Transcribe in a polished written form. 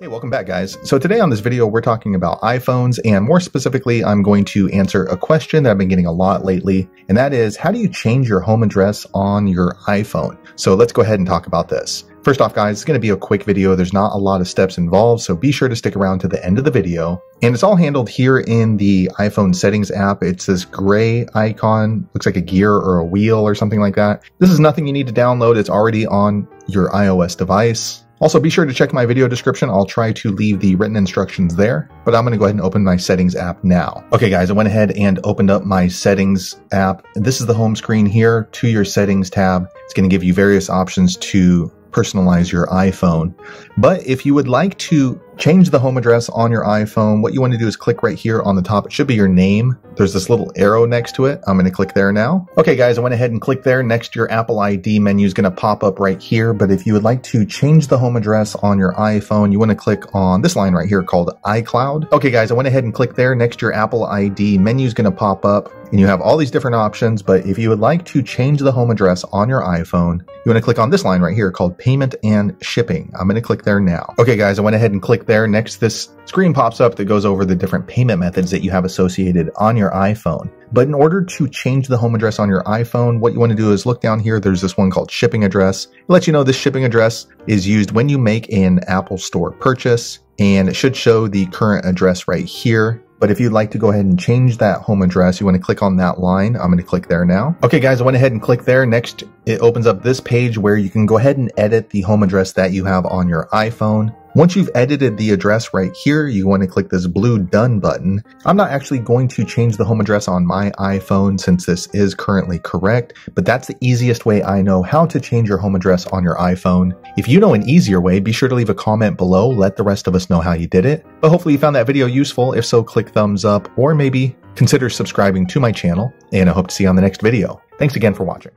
Hey, welcome back, guys. So today on this video, we're talking about iPhones, and more specifically, I'm going to answer a question that I've been getting a lot lately, and that is, how do you change your home address on your iPhone? So let's go ahead and talk about this. First off, guys, it's going to be a quick video. There's not a lot of steps involved, so be sure to stick around to the end of the video. And it's all handled here in the iPhone settings app. It's this gray icon, looks like a gear or a wheel or something like that. This is nothing you need to download. It's already on your iOS device. Also, be sure to check my video description. I'll try to leave the written instructions there, but I'm going to go ahead and open my settings app now. Okay, guys, I went ahead and opened up my settings app. This is the home screen here to your settings tab. It's going to give you various options to personalize your iPhone. But if you would like to change the home address on your iPhone, what you want to do is click right here on the top. It should be your name. There's this little arrow next to it. I'm going to click there now. Okay, guys, I went ahead and clicked there. Next, your Apple ID menu is going to pop up right here. But if you would like to change the home address on your iPhone, you want to click on this line right here called iCloud. Okay, guys, I went ahead and clicked there. Next, your Apple ID menu is going to pop up. And you have all these different options, but if you would like to change the home address on your iPhone, you want to click on this line right here called Payment and Shipping. I'm going to click there now. Okay, guys, I went ahead and clicked there. Next, this screen pops up that goes over the different payment methods that you have associated on your iPhone. But in order to change the home address on your iPhone, what you want to do is look down here. There's this one called shipping address. It lets you know this shipping address is used when you make an Apple Store purchase, and it should show the current address right here. But if you'd like to go ahead and change that home address, you want to click on that line. I'm going to click there now. Okay, guys, I went ahead and clicked there. Next, it opens up this page where you can go ahead and edit the home address that you have on your iPhone. Once you've edited the address right here, you want to click this blue Done button. I'm not actually going to change the home address on my iPhone since this is currently correct, but that's the easiest way I know how to change your home address on your iPhone. If you know an easier way, be sure to leave a comment below. Let the rest of us know how you did it. But hopefully you found that video useful. If so, click thumbs up or maybe consider subscribing to my channel, and I hope to see you on the next video. Thanks again for watching.